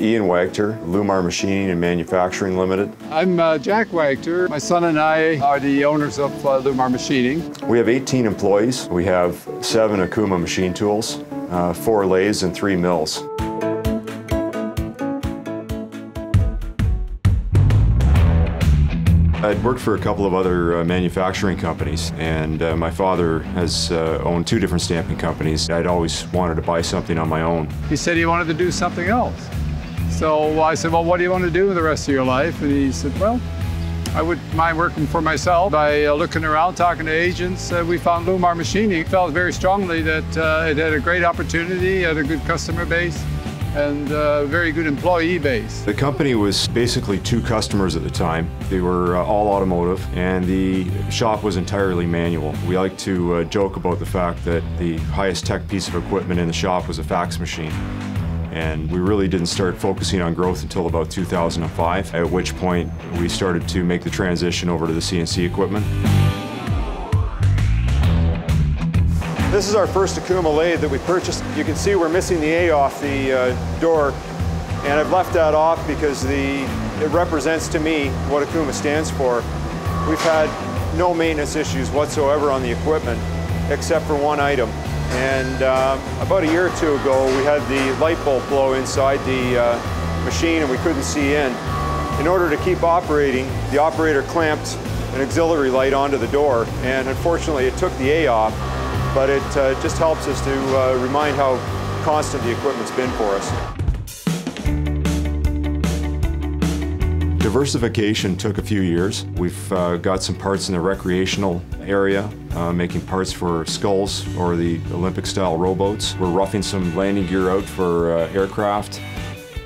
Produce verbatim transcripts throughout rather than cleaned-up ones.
Ian Wagter, Lumar Machining and Manufacturing Limited. I'm uh, Jack Wagter. My son and I are the owners of uh, Lumar Machining. We have eighteen employees. We have seven Okuma machine tools, uh, four lathes and three mills. I'd worked for a couple of other uh, manufacturing companies, and uh, my father has uh, owned two different stamping companies. I'd always wanted to buy something on my own. He said he wanted to do something else. So I said, well, what do you want to do the rest of your life? And he said, well, I wouldn't mind working for myself. By uh, looking around, talking to agents, uh, we found Lumar Machining. Felt very strongly that uh, it had a great opportunity, had a good customer base, and a very good employee base. The company was basically two customers at the time. They were uh, all automotive, and the shop was entirely manual. We like to uh, joke about the fact that the highest tech piece of equipment in the shop was a fax machine. And we really didn't start focusing on growth until about two thousand five, at which point we started to make the transition over to the C N C equipment. This is our first Okuma lathe that we purchased. You can see we're missing the A off the uh, door, and I've left that off because the, it represents to me what Okuma stands for. We've had no maintenance issues whatsoever on the equipment, except for one item. And uh, about a year or two ago, we had the light bulb blow inside the uh, machine and we couldn't see in. In order to keep operating, the operator clamped an auxiliary light onto the door, and unfortunately it took the A off. But it uh, just helps us to uh, remind how constant the equipment's been for us. Diversification took a few years. We've uh, got some parts in the recreational area, uh, making parts for skulls or the Olympic-style rowboats. We're roughing some landing gear out for uh, aircraft,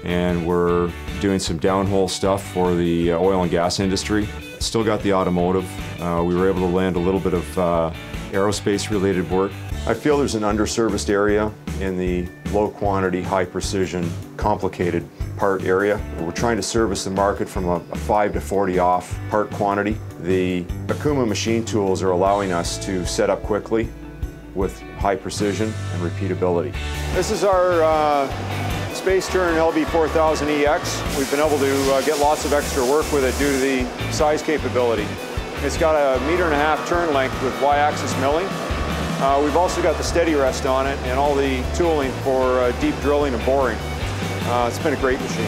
and we're doing some downhole stuff for the oil and gas industry. Still got the automotive. Uh, we were able to land a little bit of uh, aerospace-related work. I feel there's an underserviced area in the low-quantity, high-precision, complicated part area. We're trying to service the market from a, a five to forty off part quantity. The Okuma machine tools are allowing us to set up quickly with high precision and repeatability. This is our uh, Space Turn L B four thousand E X. We've been able to uh, get lots of extra work with it due to the size capability. It's got a meter and a half turn length with Y-axis milling. Uh, we've also got the steady rest on it and all the tooling for uh, deep drilling and boring. Uh, it's been a great machine.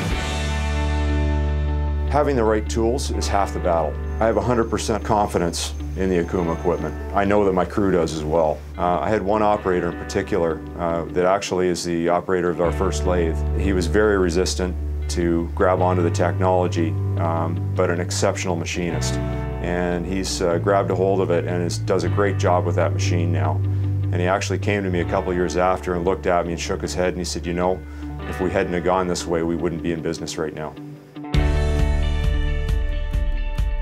Having the right tools is half the battle. I have one hundred percent confidence in the Okuma equipment. I know that my crew does as well. Uh, I had one operator in particular uh, that actually is the operator of our first lathe. He was very resistant to grab onto the technology, um, but an exceptional machinist. And he's uh, grabbed a hold of it and is, does a great job with that machine now. And he actually came to me a couple years after and looked at me and shook his head and he said, you know, if we hadn't have gone this way, we wouldn't be in business right now.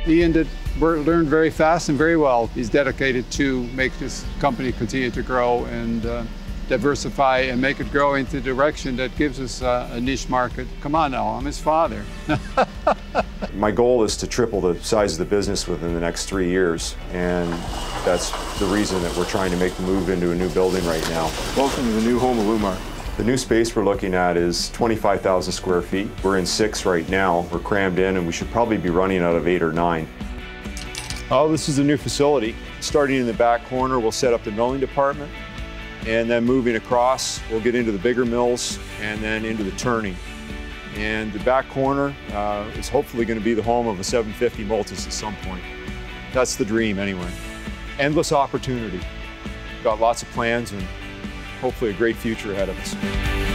Ian did, learned very fast and very well. He's dedicated to make this company continue to grow and uh, diversify and make it grow into the direction that gives us uh, a niche market. Come on now, I'm his father. My goal is to triple the size of the business within the next three years, and that's the reason that we're trying to make the move into a new building right now. Welcome to the new home of Lumar. The new space we're looking at is twenty-five thousand square feet. We're in six right now. We're crammed in, and we should probably be running out of eight or nine. Oh, this is the new facility. Starting in the back corner, we'll set up the milling department, and then moving across, we'll get into the bigger mills and then into the turning. And the back corner uh, is hopefully going to be the home of a seven fifty Multis at some point. That's the dream anyway. Endless opportunity. Got lots of plans and hopefully a great future ahead of us.